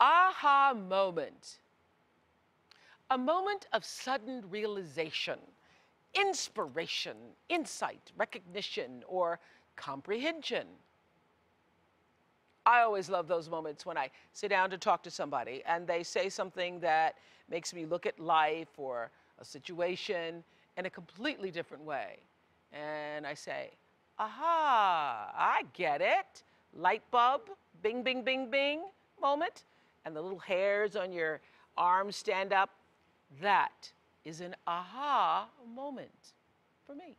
aha moment. A moment of sudden realization, inspiration, insight, recognition, or comprehension. I always love those moments when I sit down to talk to somebody and they say something that makes me look at life or a situation in a completely different way. And I say, aha, I get it. Light bulb, bing, bing, bing, bing moment. And the little hairs on your arms stand up. That is an aha moment for me.